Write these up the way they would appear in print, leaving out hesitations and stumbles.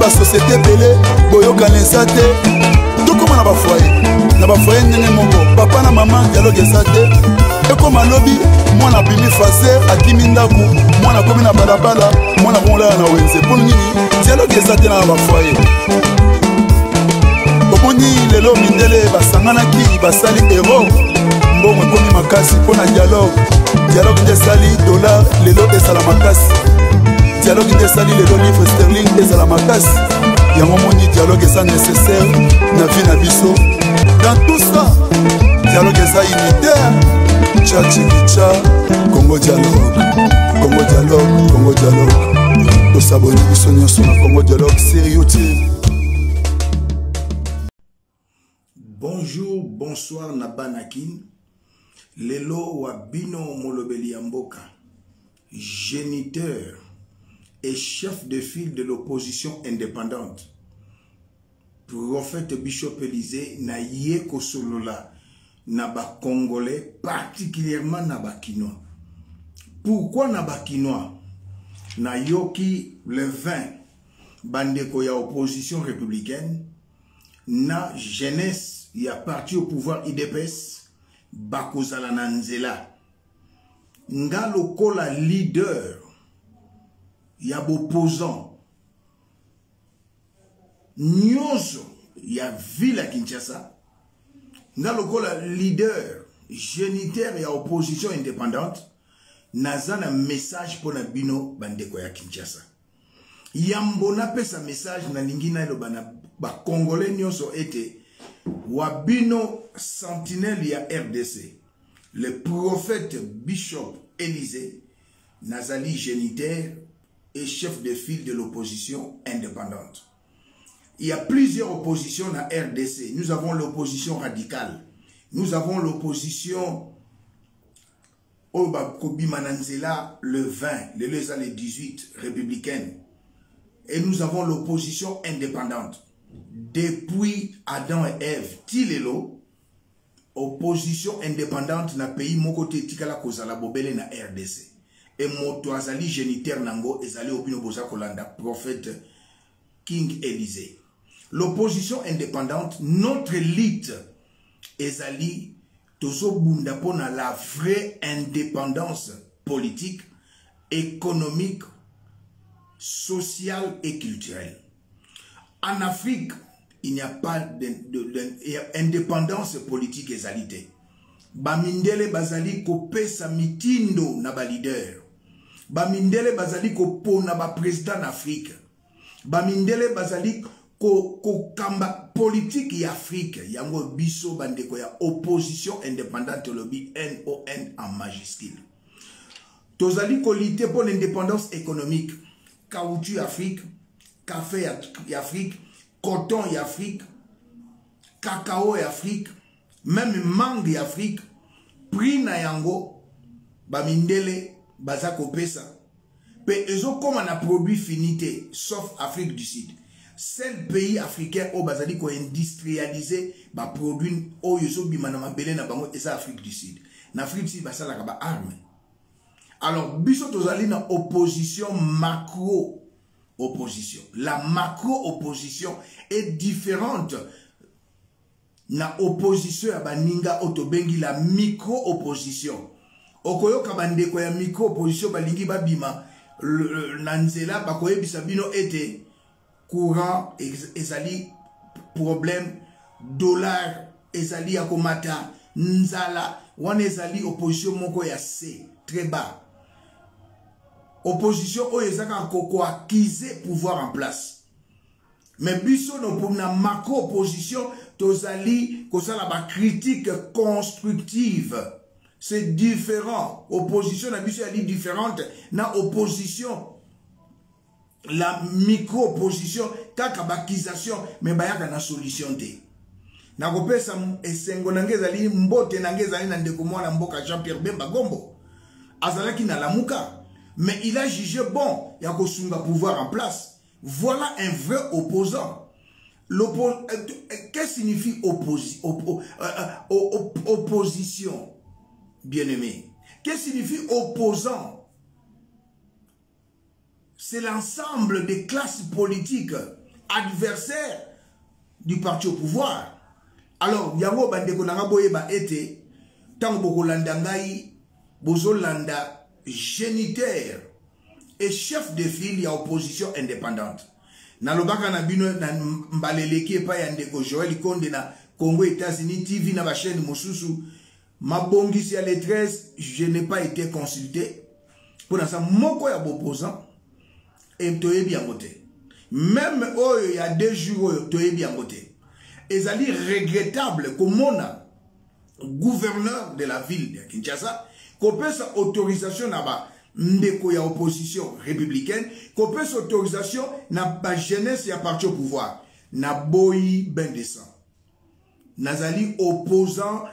la société belée, boyoka l'insate, tout comme on a foyer n'est mon papa na maman dialogue insate. Et comme un lobby, moi na bimi face à Kimindaku, moi na commune à Balabala, moi na bonla na Wenze. Pour nous, dialogue insate na la foyer. Boboni lelo mindele basangana ki basali héros. Bon ekomi makasi pona dialogue. Dialogue de sali dollar lelo de salamakasi. Dialogue des salis, les livres sterling, des alamatas. Il y a un moment où dialogue est nécessaire, la vie n'a biso. Dans tout ça, dialogue est unitaire. Tcha tcha, Congo Dialogue, Congo Dialogue, Congo Dialogue. Tous s'abonner, tous s'unir sur le Congo Dialogue, série utile. Bonjour, bonsoir, Nabanakin. Lelo wabino molobeli amboka. Géniteur et chef de file de l'opposition indépendante. Prophète Bishop Élysée na yeko solola na ba Congolais, particulièrement na ba Kinois. Pourquoi na ba Kinois? Na yoki le 20 bandeko ya opposition républicaine, na jeunesse ya parti au pouvoir IDPS bakozala na nzela. Nga lokola leader il y a opposant Nyoso, il y a ville à Kinshasa. Nalokola leader génitaire et opposition indépendante nazan un message pour nabino bandeko ya Kinshasa. Yambona pesa message na lingina lo bana ba Congolais nyoso été wabino sentinelle ya RDC. Le prophète Bishop Élysée nazali génitaire et chef de file de l'opposition indépendante. Il y a plusieurs oppositions à RDC. Nous avons l'opposition radicale. Nous avons l'opposition au Bakobi Mananzela le 20, le Lesa le 18, républicaine. Et nous avons l'opposition indépendante. Depuis Adam et Ève, Tilelo, opposition indépendante dans le pays Mokote Tikala Kozala Bobele na RDC. Et moto azali génitaire nango ezali opino boza kolanda prophète King Élysée. L'opposition indépendante, notre élite ezali tozo bunda pona la vraie indépendance politique, économique, sociale et culturelle. En Afrique, il n'y a pas d'indépendance politique ezalité. Bamindele bazali kopesa mitindo na ba leader. Bamindele bazali ko pona ba président d'Afrique. Bamindele bazali ko kamba politique ya Afrique. Yango biso bandeko ya opposition indépendante lobby NON en majuscule. Tozali ko lité pour l'indépendance économique. Caoutchouc Afrique, café Afrique, coton Afrique, cacao Afrique, même mangue Afrique, prix na yango bamindele baza kopesa. Pe ezo koma na produit finité, sauf Afrique du Sud. Seul pays africain au bazali ko industrialisé ba produit o yezo bimana mabele na bango esa Afrique du Sud. Na Afrique du Sud basala ka ba arme. Alors biso tozali na opposition macro opposition. La macro opposition est différente. Na opposition ya baninga otobengi la micro opposition. Okoyoka bandeko ya micro opposition balingi babima na nzela bakoyebisa bino ete courant ezali problème, dollar ezali ya komata, nzala wana ezali opposition moko ya C très bas. Opposition oyo ezaka koko acquiser pouvoir en place. Mais biso no pour na macro opposition tozali ko sala ba critique constructive. C'est différent. Opposition na biso ali différente na opposition la micro opposition taka ba accusation mais bayaka na solution te. Na kopesa esengo nangeza li mbote nangeza ali na ndeko mwana mboka Jean-Pierre Bemba Gombo. Azalaki na lamuka mais il a jugé bon ya ko sunga pouvoir en place. Voilà un vrai opposant. Qu'est-ce qui signifie opposition, bien-aimé? Qu'est-ce qui signifie opposant? C'est l'ensemble des classes politiques adversaire du parti au pouvoir. Alors, yango bandeko nanga boyeba ete tango bokolanda ngai bozolanda géniteur et chef de file ya opposition indépendante. Nalobaka na bino na mbaleleki epa ya ndeko Joel Konde na Congo États-Unis TV na ba chaîne mosusu mabongisi ya les 13 je n'ai pas été consulté pour ça moko ya opposant et toyebi yango te. Même oyo ya 2 jours oyo toyebi yango te. Ezali regrettable komona gouverneur de la ville de Kinshasa kopesa autorisation na ba ndeko ya opposition républicaine kopesa autorisation na ba jeunesse ya parti au pouvoir na boyi ben descend. Nazali opposant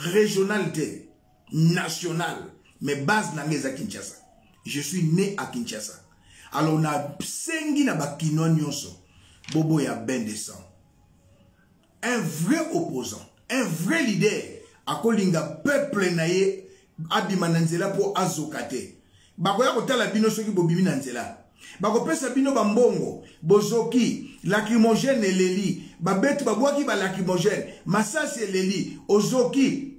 régionalité nationale mais base na meza Kinshasa. Je suis né à Kinshasa. Alors on a sengi na ba kinonyoso Bobo ya ben descend. Un vrai opposant, un vrai leader à Kolinga peuple naie abima nanzela pour azokate. Bakoya kotala bino soki bobimi nanzela. Bakopesa bino bambongo, bozoki, lacrymogène eleli, babet babwaki ba lacrymogène, masasi eleli, ozoki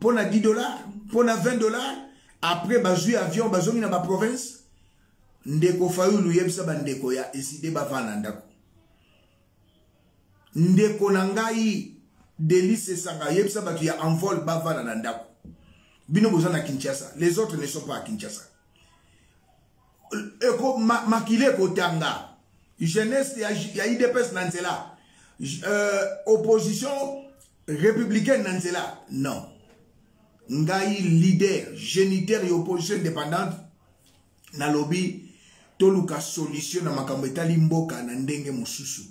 pona $10, pona $20 après bazui avion bazongi na ba province ndeko fayulu yebisa bandeko ya eside bavana ndako. Ndeko nangai délice sanga yebisa batu ya envol bavana na ndako. Bino boza na Kinshasa, les autres ne sont pas à Kinshasa. Eko makile kotanga jeunesse ya IDPS nanzela opposition républicaine nanzela non ngai leader géniteur et opposition indépendante na lobby toluka solution na makambo etali mboka na ndenge mususu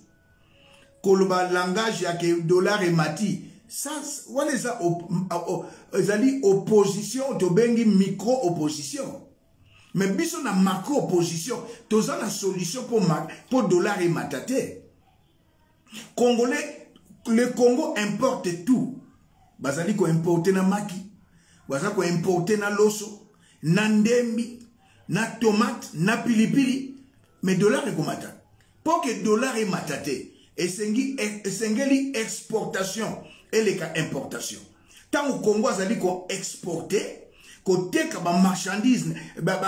koloba langage ya ke dollar et mati ça wana ezali opposition tobengi micro opposition. Mais biso na macro opposition, toza na solution pour dollar et matate. Congolais, le Congo importe tout. Bazali ko importe na maki, bazali ko importe na loso, na ndembi, na tomate, na pilipili, mais dollar et komata. Pour que dollar et matate, esengeli exportation et les cas importation. Tant au Congo azali ko exporter côté que ma marchandise ba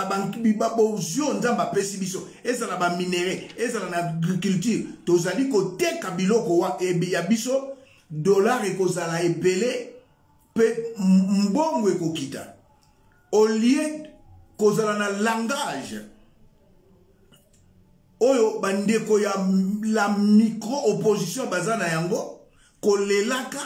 minerais ezala agriculture tozali côté kabiloko wa ebiya biso dollar ekozala ebele pe mbongo ekokita au lieu kozala na langage oyo bandeko ya la micro opposition bazana yango kolelaka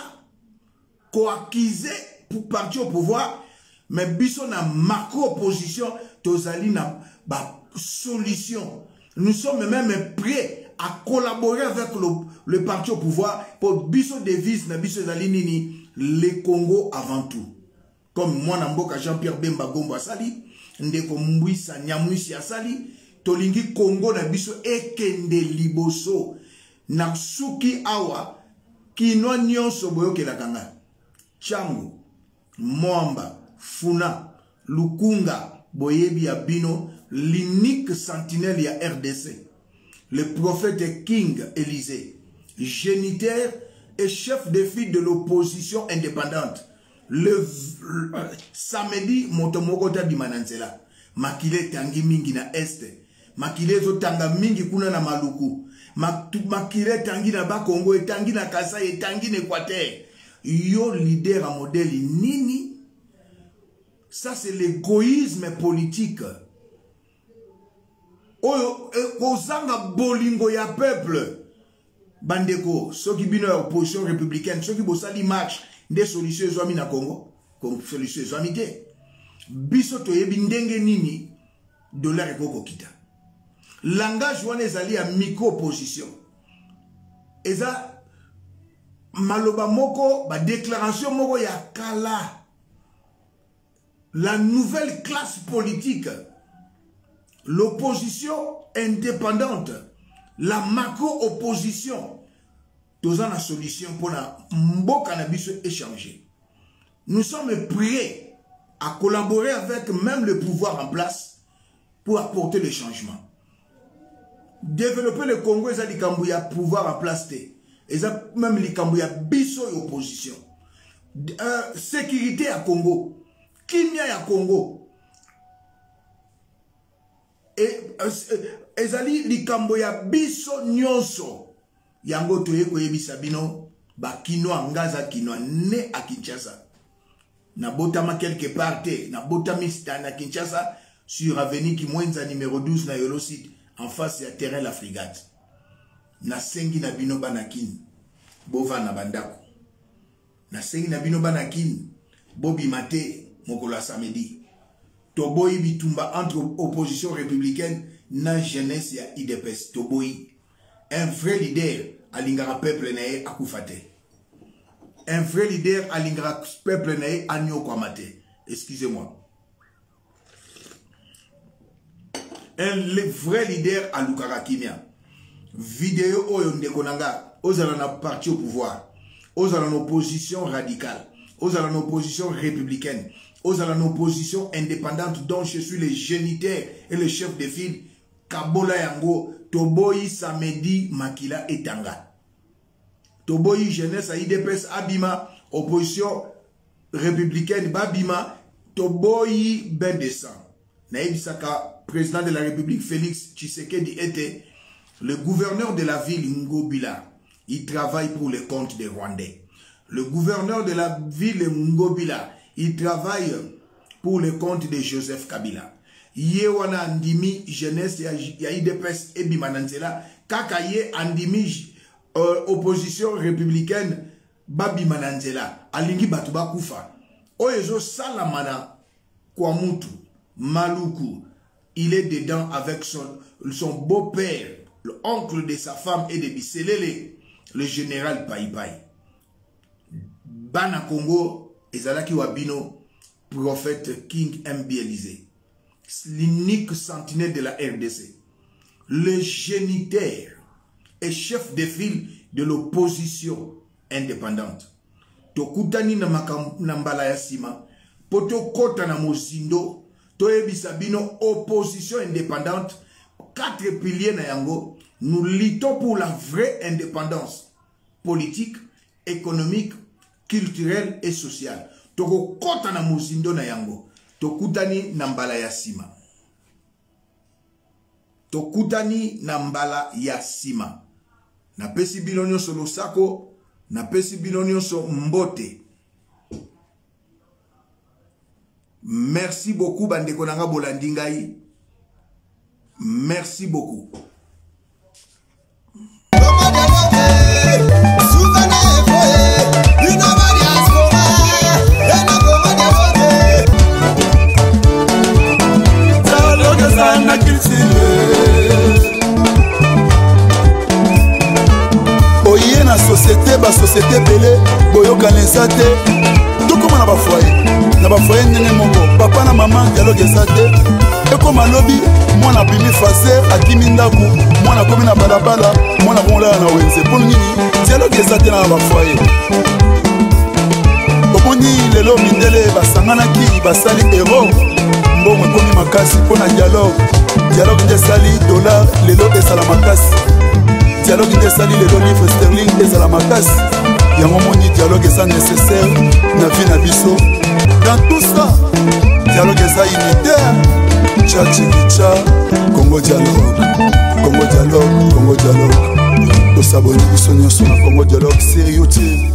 ko accuser pour partir au pouvoir. Mais biso na macro opposition tozali na ba solution. Nous sommes même prêts à collaborer avec le parti au pouvoir pour biso devise na biso zali nini le Congo avant tout. Comme moi na mboka Jean-Pierre Bemba Gombo asali ndeko mbwisa nyamwisi asali tolingi Congo na biso ekende liboso na suki awa kinwa nyonso boyokela kanga. Chango Mwamba Funa, Lukunga, Boyebi Abino, l'unique sentinelle ya RDC, le prophète King Élysée, géniteur et chef de file de l'opposition indépendante. Le samedi, Montomokota di Mananzela, Makile tangi mingi na Est, Makile zotanga mingi kuna na Maluku, Makile tangi na Bakongo, et tangi na Kasai, et tangi na Équateur. Yo leader à modèle nini. Ça c'est l'égoïsme politique. Kozanga bolingo ya peuple. Bandeko, ceux qui bino ya opposition républicaine, ceux qui bosali marche des solutions zomi na Congo, comme solutions zomité. Biso toyebi ndenge nini dollar ekoko kita. Langage wana ezali a micro opposition. Eza maloba moko ba déclaration moko ya kala. La nouvelle classe politique, l'opposition indépendante, la macro-opposition, tous en la solution pour la cannabis échanger. Nous sommes prêts à collaborer avec même le pouvoir en place pour apporter le changement. développer le Congo, ils ont dit qu'il y a pouvoir à placer. Ils ont même dit qu'il y a biso et opposition. Sécurité à Congo. Kimia à Congo. Et ils ont dit qu'il y a biso nyonso. Yango toye koyebi sabino. Bakino angaza kino ne à Kinshasa. Nabotama quelque part te. Nabotamista na Kinshasa. Sur avenue Kimwenza numéro 12 na Yolo site. En face, il y a terrain la frégate. Na sengi na bino banakin. Bova na bandako. Na sengi na bino banakin. Bobi mate, mokola samedi. Toboyi bitumba entre opposition républicaine na jeunesse ya IDPS. Toboyi. Un vrai leader alingara peuple nae akufate. Un vrai leader alingara peuple nae anyo kwamate. Excusez-moi. Un vrai leader à Lukarakimia. Vidéo Oyonde Konanga, aux allant parti au pouvoir, aux allant opposition radicale, aux allant opposition républicaine, aux allant opposition indépendante dont je suis le géniteur et le chef de file, Kabola Yango, Toboyi Samedi Makila Etanga. Toboyi jeunesse à IDPS Abima, opposition républicaine Babima, Toboyi Ben Descend. Naïbisaka, président de la République, Félix Tshisekedi était le gouverneur de la ville Ngobila. Il travaille pour le compte des Rwandais. Le gouverneur de la ville Ngobila, il travaille pour le compte de Joseph Kabila. Yewana Andimi, jeunesse, ya IDPS et Bimananzela. Kakaye Andimi, opposition républicaine, Babimananzela. Alingi Batuba Koufa. Oyezo Salamana, Kwamutu. Maluku, il est dedans avec son beau-père, l'oncle de sa femme et de Biselele, le général Paipai. Bana Congo, Ezalaki Wabino, prophète King Élysée, l'unique sentinelle de la RDC, le géniteur et chef de file de l'opposition indépendante. Tokutani Nambalaya Sima, Potokota Namosindo, Toyebi Sabino, opposition indépendante, 4 piliers na yango, nous luttons pour la vraie indépendance politique, économique, culturelle et sociale. Toko kota na muzindo na yango, tokutani na mbala ya sima. Tokutani na mbala ya sima. Na pesi bilonyo so losako, na pesi bilonyo so mbote. Merci beaucoup, Bandeko Nanga Bolandingaï. Merci beaucoup. Oye na société, ba société belé, boyoka nensate. Comment on va foyer? On va foyer nene mongo. Papa na maman dialogue santé. Et comme à lobby, moi na bimi face à Kimindaku, moi na komi na balabala, moi na bonla na wenze. Pour nini dialogue santé na va foyer? Boboni lelo mindele basangana ki basali erreur. Mbongo komi makasi pona dialogue. Dialogue de sali dollar lelo esala makasi. Dialogue de sali lelo livre sterling esala makasi. Il y a un moment où dialogue est nécessaire dans la vie de Bissot. Dans tout ça, dialogue est unitaire. Tcha tcha, Congo Dialogue, Congo Dialogue, Congo Dialogue. Tous abonnés, nous sommes sur Congo Dialogue, sérieux.